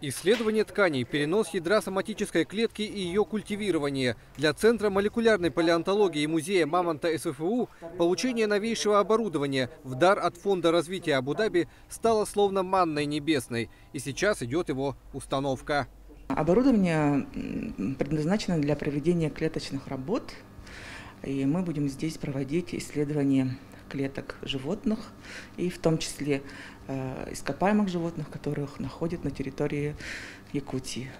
Исследование тканей, перенос ядра соматической клетки и ее культивирование. Для Центра молекулярной палеонтологии Музея Мамонта СФУ получение новейшего оборудования в дар от Фонда развития Абу-Даби стало словно манной небесной. И сейчас идет его установка. Оборудование предназначено для проведения клеточных работ. И мы будем здесь проводить исследования клеток животных, и в том числе ископаемых животных, которых находят на территории Якутии.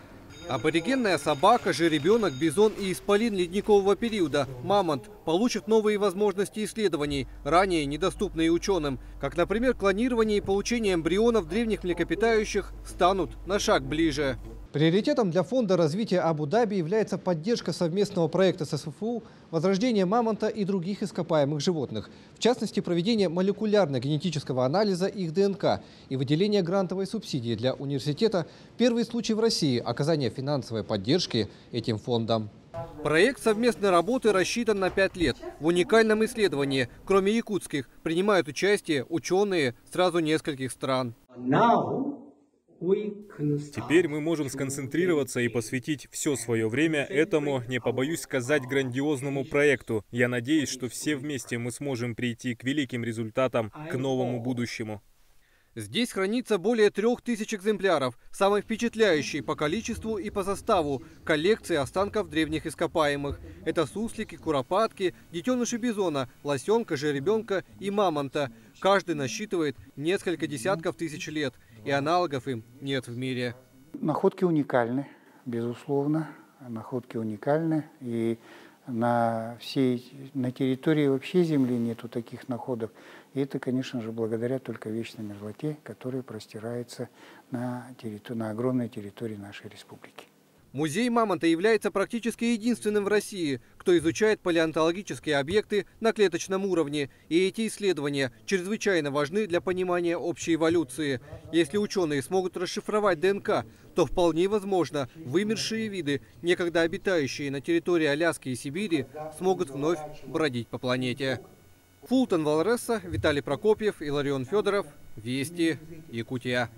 Аборигенная собака, жеребенок, бизон и исполин ледникового периода, мамонт, получат новые возможности исследований, ранее недоступные ученым. Как, например, клонирование и получение эмбрионов древних млекопитающих станут на шаг ближе. Приоритетом для Фонда развития Абу-Даби является поддержка совместного проекта с СФУ, возрождение мамонта и других ископаемых животных. В частности, проведение молекулярно-генетического анализа их ДНК и выделение грантовой субсидии для университета – первый случай в России оказания финансовой поддержки этим фондам. Проект совместной работы рассчитан на 5 лет. В уникальном исследовании, кроме якутских, принимают участие ученые сразу нескольких стран. Теперь мы можем сконцентрироваться и посвятить все свое время этому, не побоюсь сказать, грандиозному проекту. Я надеюсь, что все вместе мы сможем прийти к великим результатам, к новому будущему. Здесь хранится более 3000 экземпляров, самый впечатляющий по количеству и по составу коллекции останков древних ископаемых. Это суслики, куропатки, детеныши бизона, лосенка, жеребенка и мамонта. Каждый насчитывает несколько десятков тысяч лет, и аналогов им нет в мире. Находки уникальны, безусловно, находки уникальны. И на территории вообще Земли нету таких находок. И это, конечно же, благодаря только вечной мерзлоте, которая простирается на огромной территории нашей республики. Музей Мамонта является практически единственным в России, кто изучает палеонтологические объекты на клеточном уровне. И эти исследования чрезвычайно важны для понимания общей эволюции. Если ученые смогут расшифровать ДНК, то вполне возможно, вымершие виды, некогда обитающие на территории Аляски и Сибири, смогут вновь бродить по планете. Фултон Валресса, Виталий Прокопьев, Иларион Федоров. Вести. Якутия.